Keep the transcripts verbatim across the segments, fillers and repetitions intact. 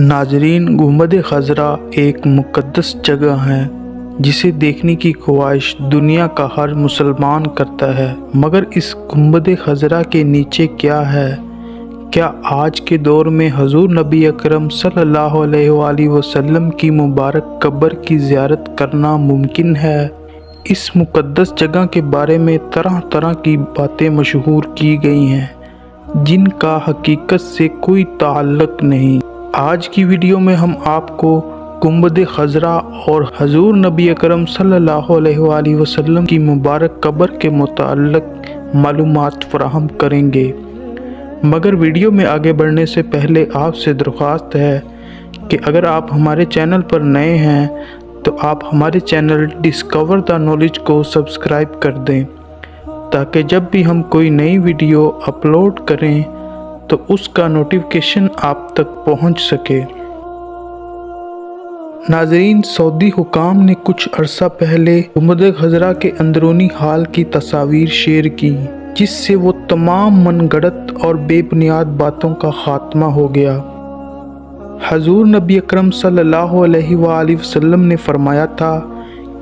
नाजरीन, गुंबद खजरा एक मुकद्दस जगह है जिसे देखने की ख्वाहिश दुनिया का हर मुसलमान करता है। मगर इस गुंबद खजरा के नीचे क्या है? क्या आज के दौर में हजूर नबी अकरम सल्लल्लाहु अलैहि वसल्लम की मुबारक कब्र की ज़ियारत करना मुमकिन है? इस मुकद्दस जगह के बारे में तरह तरह की बातें मशहूर की गई हैं जिनका हकीकत से कोई ताल्लुक़ नहीं। आज की वीडियो में हम आपको गुंबद खजरा और हजूर नबी अकरम सल्लल्लाहु अलैहि वसल्लम की मुबारक कब्र के मुताल्लिक़ मालूमात फराहम करेंगे। मगर वीडियो में आगे बढ़ने से पहले आपसे दरख्वास्त है कि अगर आप हमारे चैनल पर नए हैं तो आप हमारे चैनल डिस्कवर द नॉलेज को सब्सक्राइब कर दें, ताकि जब भी हम कोई नई वीडियो अपलोड करें तो उसका नोटिफिकेशन आप तक पहुंच सके। नाजरीन, सऊदी हुकाम ने कुछ अरसा पहले गुंबद खजरा के अंदरूनी हाल की तस्वीर शेयर की, जिससे वो तमाम मनगढ़ंत और बेबुनियाद बातों का खात्मा हो गया। हजूर नबी अकरम सल्लल्लाहु अलैहि वसल्लम ने फरमाया था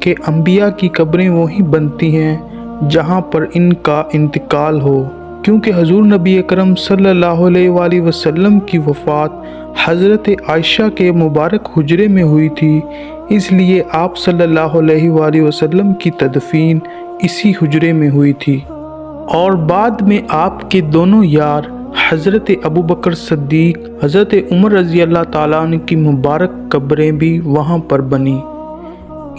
कि अंबिया की कब्रें वहीं बनती हैं जहां पर इनका इंतकाल हो, क्योंकि हजूर नबी अकरम सल्लल्लाहु अलैहि वसल्लम की वफ़ात हज़रत आयशा के मुबारक हुजरे में हुई थी, इसलिए आप सल्लल्लाहु अलैहि वसल्लम की तदफीन इसी हुजरे में हुई थी। और बाद में आपके दोनों यार हज़रत अबू बकर सिद्दीक, हज़रत उमर रज़ी अल्लाह ताला अन्हु की मुबारक कब्रें भी वहाँ पर बनी।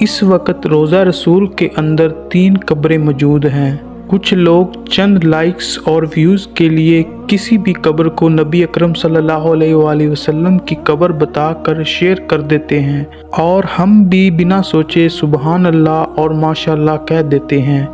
इस वक्त रोज़ा रसूल के अंदर तीन कब्रें मौजूद हैं। कुछ लोग चंद लाइक्स और व्यूज़ के लिए किसी भी कब्र को नबी अकरम सल्लल्लाहु अलैहि वसल्लम की कब्र बताकर शेयर कर देते हैं और हम भी बिना सोचे सुबहान अल्लाह और माशाल्लाह कह देते हैं,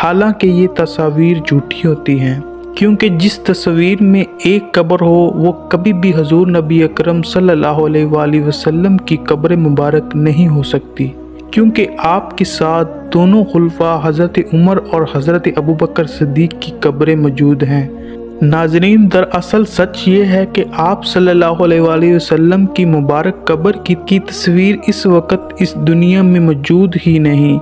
हालांकि ये तस्वीर झूठी होती हैं, क्योंकि जिस तस्वीर में एक कब्र हो वो कभी भी हजूर नबी अकरम सल्लल्लाहु अलैहि वसल्लम की कब्र मुबारक नहीं हो सकती, क्योंकि आपके साथ दोनों खुलफा हज़रत उमर और हज़रत अबू बकर सिद्दीक की कब्रें मौजूद हैं। नाजरीन, दरअसल सच ये है कि आप सल्लल्लाहु अलैहि वसल्लम की मुबारक कब्र की, की तस्वीर इस वक्त इस दुनिया में मौजूद ही नहीं,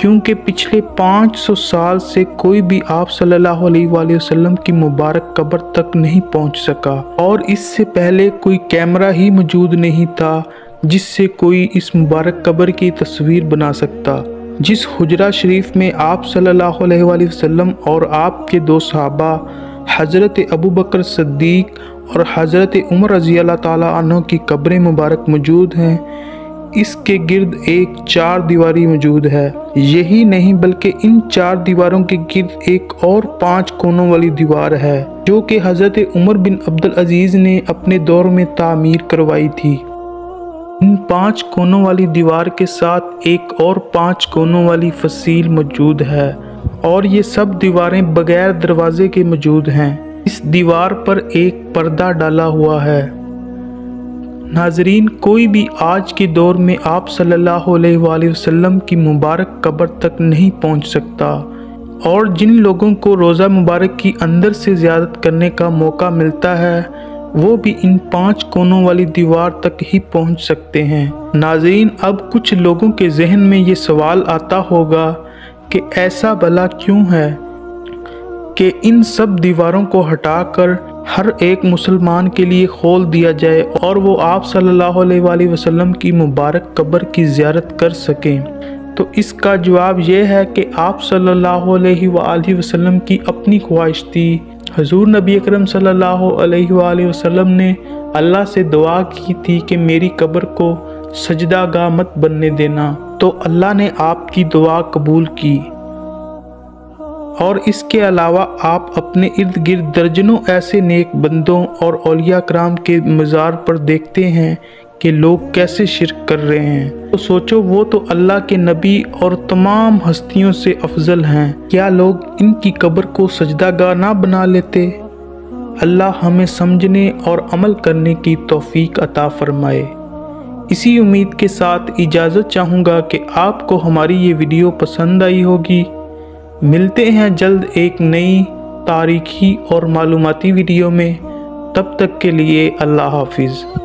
क्योंकि पिछले पाँच सौ साल से कोई भी आप सल्लल्लाहु अलैहि वसल्लम की मुबारक कब्र तक नहीं पहुंच सका और इससे पहले कोई कैमरा ही मौजूद नहीं था जिससे कोई इस मुबारक कब्र की तस्वीर बना सकता। जिस हुजरा शरीफ में आप सल्लल्लाहु अलैहि वसल्लम और आपके दो सहाबा हज़रत अबू बकर सिद्दीक और हज़रत उमर रज़ी अल्लाह ताला अन्हु की कब्रें मुबारक मौजूद हैं, इसके गिर्द एक चार दीवारी मौजूद है। यही नहीं बल्कि इन चार दीवारों के गिर्द एक और पांच कोनों वाली दीवार है जो कि हज़रत उमर बिन अब्दुल अजीज़ ने अपने दौर में तामीर करवाई थी। इन पांच कोनों वाली दीवार के साथ एक और पांच कोनों वाली फसील मौजूद है और ये सब दीवारें बगैर दरवाजे के मौजूद हैं। इस दीवार पर एक पर्दा डाला हुआ है। नाजरीन, कोई भी आज के दौर में आप सल्लल्लाहु अलैहि वसल्लम की मुबारक कब्र तक नहीं पहुंच सकता और जिन लोगों को रोज़ा मुबारक की अंदर से ज़ियारत करने का मौका मिलता है वो भी इन पांच कोनों वाली दीवार तक ही पहुंच सकते हैं। नाजरीन, अब कुछ लोगों के जहन में ये सवाल आता होगा कि ऐसा भला क्यों है कि इन सब दीवारों को हटाकर हर एक मुसलमान के लिए खोल दिया जाए और वो आप सल्लल्लाहु अलैहि वसल्लम की मुबारक कब्र की ज़ियारत कर सकें। तो इसका जवाब यह है कि आप सल्लल्लाहु अलैहि वसल्लम की अपनी ख्वाहिश थी। हजूर नबी अकरम सल्लल्लाहु अलैहि वसल्लम ने अल्लाह से दुआ की थी कि मेरी कब्र को सजदागाह मत बनने देना, तो अल्लाह ने आपकी दुआ कबूल की। और इसके अलावा आप अपने इर्द गिर्द दर्जनों ऐसे नेक बंदों और औलिया कराम के मज़ार पर देखते हैं कि लोग कैसे शिरक कर रहे हैं, तो सोचो वो तो अल्लाह के नबी और तमाम हस्तियों से अफजल हैं, क्या लोग इनकी कब्र को सजदागाह ना बना लेते? अल्लाह हमें समझने और अमल करने की तौफीक अता फरमाए। इसी उम्मीद के साथ इजाज़त चाहूँगा कि आपको हमारी ये वीडियो पसंद आई होगी। मिलते हैं जल्द एक नई तारीखी और मालूमाती वीडियो में। तब तक के लिए अल्लाह हाफिज़।